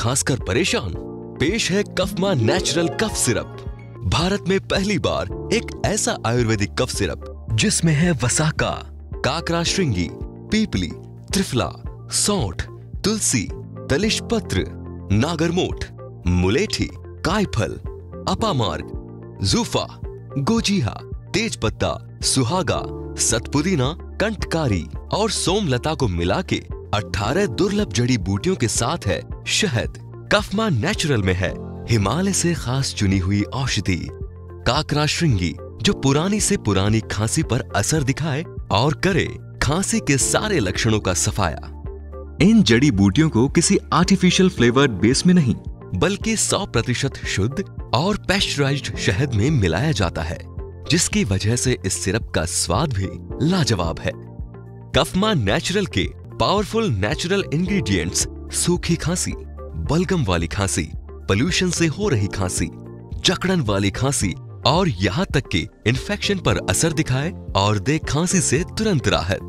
खास कर परेशान? पेश है कफमा नेचुरल कफ सिरप। भारत में पहली बार एक ऐसा आयुर्वेदिक कफ सिरप जिसमें है वसाका, काकराश्रृंगी, पीपली, त्रिफला, सौंठ, तुलसी, तलिश पत्र, नागरमोट, मुलेठी, कायफल, अपामार्ग, जूफा, गोजीहा, तेज पत्ता, सुहागा, सतपुदीना, कंटकारी और सोमलता को मिला के 18 दुर्लभ जड़ी बूटियों के साथ है शहद। कफमा नेचुरल में है हिमालय से खास चुनी हुई औषधि काकराश्रृंगी, जो पुरानी से पुरानी खांसी पर असर दिखाए और करे खांसी के सारे लक्षणों का सफाया। इन जड़ी बूटियों को किसी आर्टिफिशियल फ्लेवर्ड बेस में नहीं बल्कि 100% शुद्ध और पैस्चराइज्ड शहद में मिलाया जाता है, जिसकी वजह से इस सिरप का स्वाद भी लाजवाब है। कफमा नेचुरल के पावरफुल नेचुरल इंग्रेडिएंट्स सूखी खांसी, बलगम वाली खांसी, पोल्यूशन से हो रही खांसी, जकड़न वाली खांसी और यहाँ तक कि इन्फेक्शन पर असर दिखाए और दे खांसी से तुरंत राहत।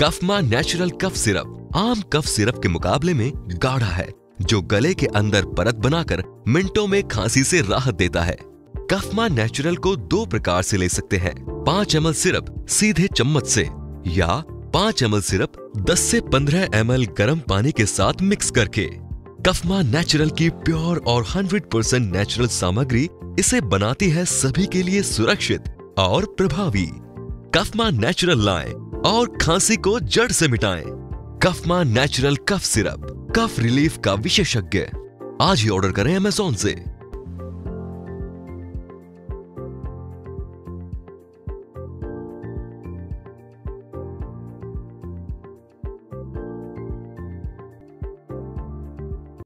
कफमा नेचुरल कफ सिरप आम कफ सिरप के मुकाबले में गाढ़ा है, जो गले के अंदर परत बनाकर मिनटों में खांसी से राहत देता है। कफमा नेचुरल को 2 प्रकार से ले सकते हैं, 5 ml सिरप सीधे चम्मच से या 5 ml सिरप 10 से 15 ml गर्म पानी के साथ मिक्स करके। कफमा नेचुरल की प्योर और 100% नेचुरल सामग्री इसे बनाती है सभी के लिए सुरक्षित और प्रभावी। कफमा नेचुरल लाएं और खांसी को जड़ से मिटाएं। कफमा natural cough syrup, cough relief का विशेषज्ञ। आज ही ऑर्डर करें अमेज़न से।